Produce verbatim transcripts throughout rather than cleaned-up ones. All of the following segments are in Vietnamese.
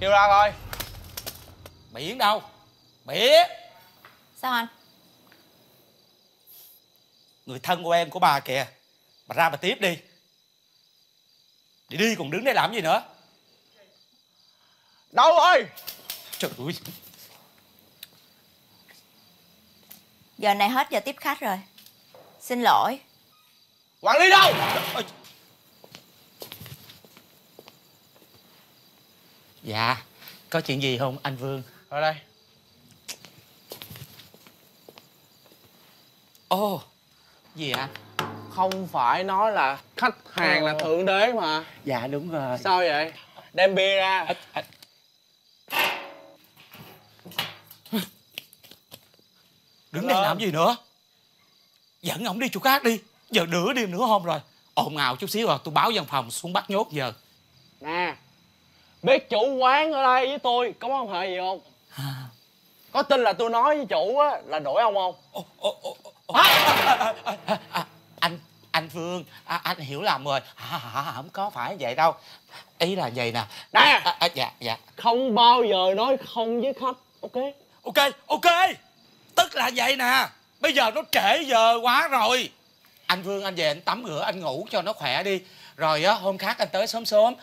Kêu ra coi. Biển đâu? Biển. Sao anh? Người thân của em, của bà kìa. Bà ra bà tiếp đi. Để đi còn đứng đây làm gì nữa. Đâu ơi. Trời ơi. Giờ này hết giờ tiếp khách rồi. Xin lỗi. Quản lý đâu? Dạ. Có chuyện gì không anh Vương? Ở đây. Ồ oh, gì ạ? Không phải nói là khách hàng oh. là thượng đế mà. Dạ đúng rồi. Sao vậy? Đem bia ra. à, à. Đứng đây làm gì nữa? Dẫn ổng đi chỗ khác đi. Giờ nửa đêm nữa hôm rồi. Ồn ào chút xíu rồi tôi báo văn phòng xuống bắt nhốt giờ. Nè, biết chủ quán ở đây với tôi có mối quan hệ gì không? À. Có tin là tôi nói với chủ á là đuổi ông không? Ô, ô, ô, ô. À, à, à, à, à, anh anh Phương, à, anh hiểu lầm rồi. à, à, à, Không có phải vậy đâu. Ý là vậy nè. Nè à, à, dạ dạ. Không bao giờ nói không với khách. Ok ok ok. Tức là vậy nè. Bây giờ nó trễ giờ quá rồi. Anh Vương, anh về anh tắm rửa anh ngủ cho nó khỏe đi. Rồi á hôm khác anh tới sớm sớm.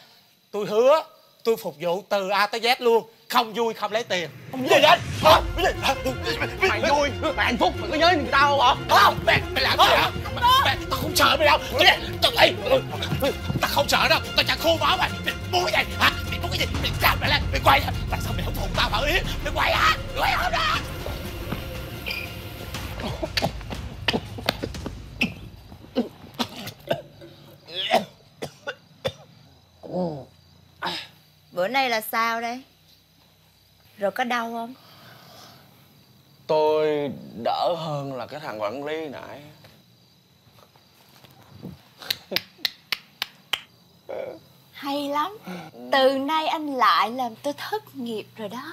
Tôi hứa tôi phục vụ từ A tới Z luôn. Không vui không lấy tiền. Không gì hết. Mày vui, mày hạnh phúc, mày có nhớ người ta không hả? Không, mày, mày làm gì hả? Mày, tao không sợ mày đâu. Tao lấy. Tao không sợ đâu, tao chẳng khô máu mày. Mày muốn cái gì hả? Mày muốn cái gì? Mày làm mày lên, mày quay ra. Tại sao mày không hùng tao bảo Yến? Mày quay hả? Mày quay không đó. Bữa nay là sao đây? Rồi có đau không? Tôi đỡ hơn là cái thằng quản lý nãy. Hay lắm. Từ nay anh lại làm tôi thất nghiệp rồi đó.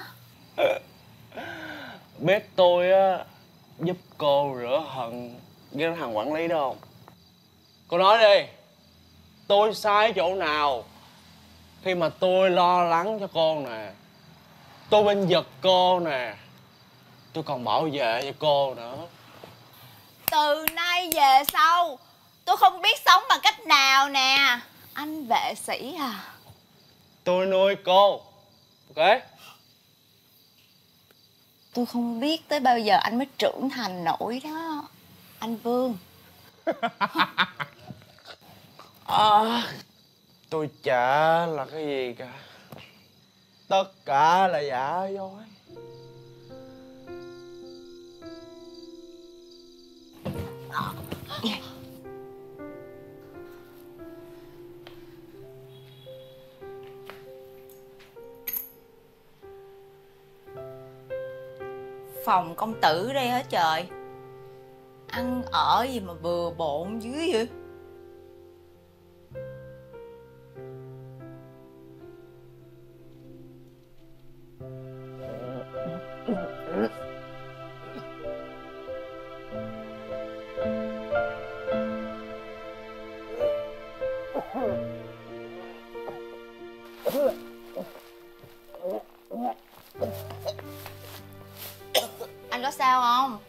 Biết tôi á giúp cô rửa hận với cái thằng quản lý đó không? Cô nói đi, tôi sai chỗ nào khi mà tôi lo lắng cho cô nè, tôi bên giật cô nè, tôi còn bảo vệ cho cô nữa. Từ nay về sau tôi không biết sống bằng cách nào nè anh vệ sĩ à. Tôi nuôi cô. Ok. Tôi không biết tới bao giờ anh mới trưởng thành nổi đó anh Vương. À, tôi chả là cái gì cả. Tất cả là giả dối. Phòng công tử đây hả trời? Ăn ở gì mà bừa bộn dưới vậy? Anh có sao không?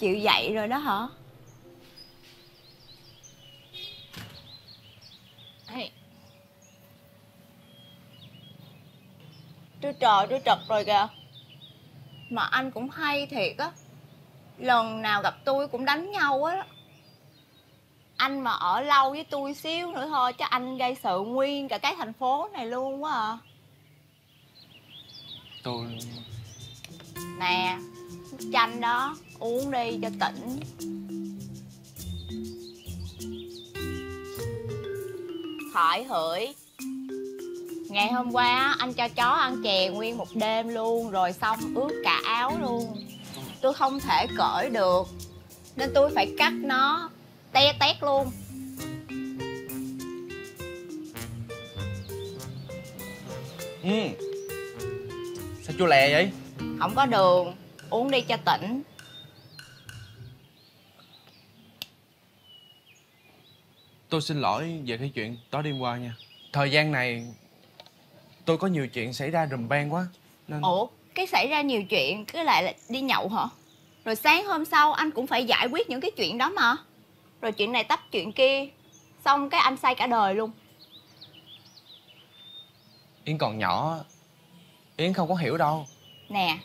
Chịu dậy rồi đó hả? Tôi trời tôi trật rồi kìa. Mà anh cũng hay thiệt á. Lần nào gặp tôi cũng đánh nhau á. Anh mà ở lâu với tôi xíu nữa thôi chắc anh gây sự nguyên cả cái thành phố này luôn quá à. Tôi... Nè, nước chanh đó, uống đi cho tỉnh. Khỏi hửi. Ngày hôm qua anh cho chó ăn chè nguyên một đêm luôn. Rồi xong ướt cả áo luôn. Tôi không thể cởi được nên tôi phải cắt nó te tét luôn. Ừ. Sao chua lè vậy? Không có đường. Uống đi cho tỉnh. Tôi xin lỗi về cái chuyện tối đêm qua nha. Thời gian này tôi có nhiều chuyện xảy ra rùm beng quá nên... Ủa? Cái xảy ra nhiều chuyện cứ lại là đi nhậu hả? Rồi sáng hôm sau anh cũng phải giải quyết những cái chuyện đó mà. Rồi chuyện này tách chuyện kia. Xong cái anh say cả đời luôn. Yến còn nhỏ, Yến không có hiểu đâu. Nè,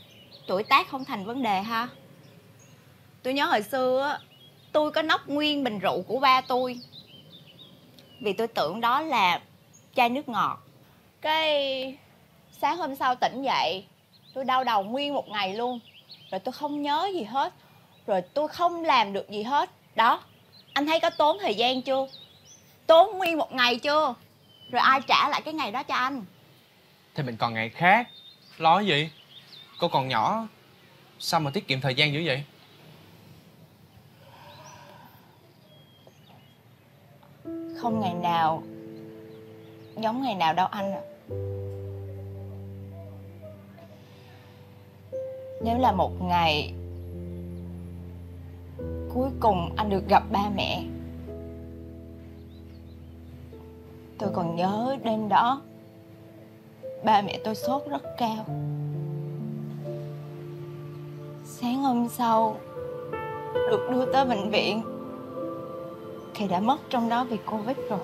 tuổi tác không thành vấn đề ha. Tôi nhớ hồi xưa tôi có nốc nguyên bình rượu của ba tôi. Vì tôi tưởng đó là chai nước ngọt. Cái sáng hôm sau tỉnh dậy tôi đau đầu nguyên một ngày luôn. Rồi tôi không nhớ gì hết. Rồi tôi không làm được gì hết. Đó, anh thấy có tốn thời gian chưa? Tốn nguyên một ngày chưa? Rồi ai trả lại cái ngày đó cho anh? Thì mình còn ngày khác. Lo gì? Cô còn nhỏ, sao mà tiết kiệm thời gian dữ vậy? Không ngày nào giống ngày nào đâu anh ạ. Nếu là một ngày cuối cùng anh được gặp ba mẹ. Tôi còn nhớ đêm đó ba mẹ tôi sốt rất cao. Sáng hôm sau được đưa tới bệnh viện thì đã mất trong đó vì Covid rồi.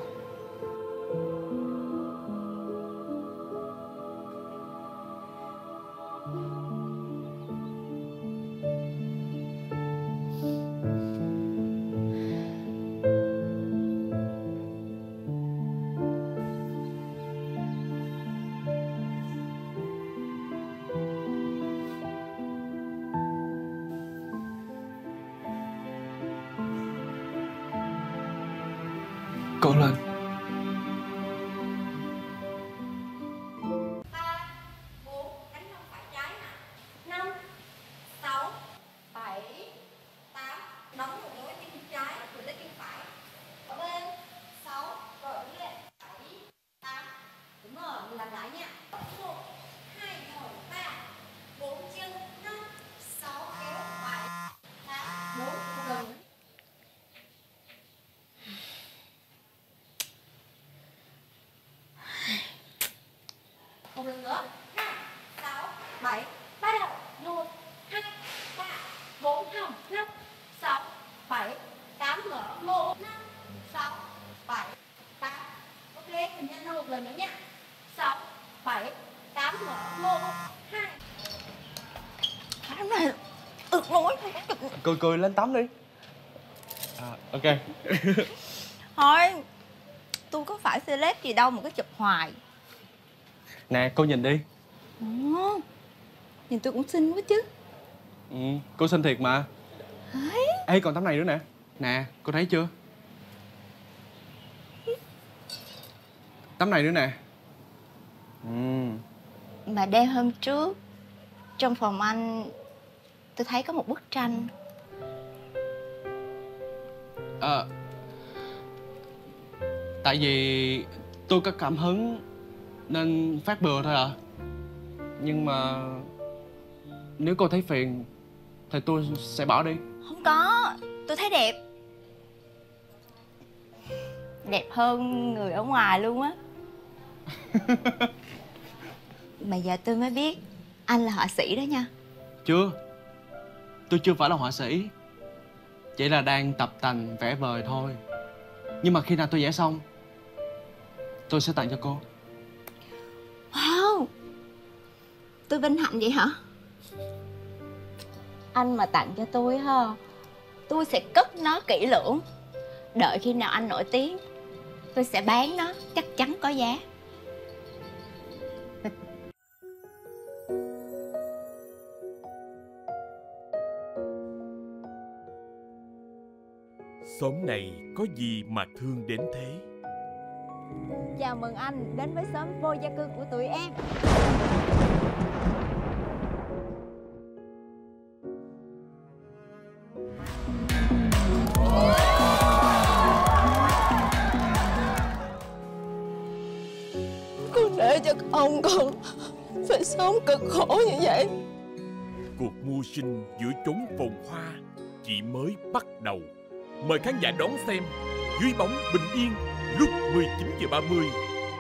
Cố lên. ba, bốn, đánh lông phải trái nè. năm, sáu, bảy, tám, đóng một mũi chân trái rồi lấy chân phải. Ở bên sáu rồi đứng lên. bảy, tám. Đúng rồi, mình làm lại nha. một, hai, ba, bốn chân, năm, sáu, kéo, bảy, tám, bốn, gần. Một lần nữa. Năm, sáu, bảy, bắt đầu. Một, hai, ba, bốn, năm, sáu, bảy, tám, mở. Một, năm, sáu, bảy, tám. Ok, mình nhanh hơn một lần nữa nha. Sáu, bảy, tám, mở. Một, hai. Cái này ực mũi. Cười cười lên tắm đi à, ok. Thôi, tôi có phải celeb gì đâu mà cứ chụp hoài. Nè, cô nhìn đi. Ừ, nhìn tôi cũng xinh quá chứ. Ừ, cô xinh thiệt mà. Đấy. Ê, còn tấm này nữa nè. Nè, cô thấy chưa? Tấm này nữa nè. Ừ. Mà đêm hôm trước trong phòng anh tôi thấy có một bức tranh. Ờ à, tại vì tôi có cảm hứng nên phát bừa thôi ạ. À. Nhưng mà nếu cô thấy phiền thì tôi sẽ bỏ đi. Không có, tôi thấy đẹp. Đẹp hơn người ở ngoài luôn á. Mà giờ tôi mới biết anh là họa sĩ đó nha. Chưa, tôi chưa phải là họa sĩ. Chỉ là đang tập tành vẽ vời thôi. Nhưng mà khi nào tôi vẽ xong tôi sẽ tặng cho cô. Tôi vinh hạnh vậy hả? Anh mà tặng cho tôi ha, tôi sẽ cất nó kỹ lưỡng. Đợi khi nào anh nổi tiếng, tôi sẽ bán nó, chắc chắn có giá. Xóm này có gì mà thương đến thế? Chào mừng anh đến với xóm vô gia cư của tụi em. Cứ để cho ông con phải sống cực khổ như vậy. Cuộc mưu sinh giữa chốn phồn hoa chỉ mới bắt đầu. Mời khán giả đón xem Dưới Bóng Bình Yên lúc mười chín giờ ba mươi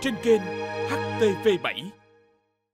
trên kênh H T V bảy.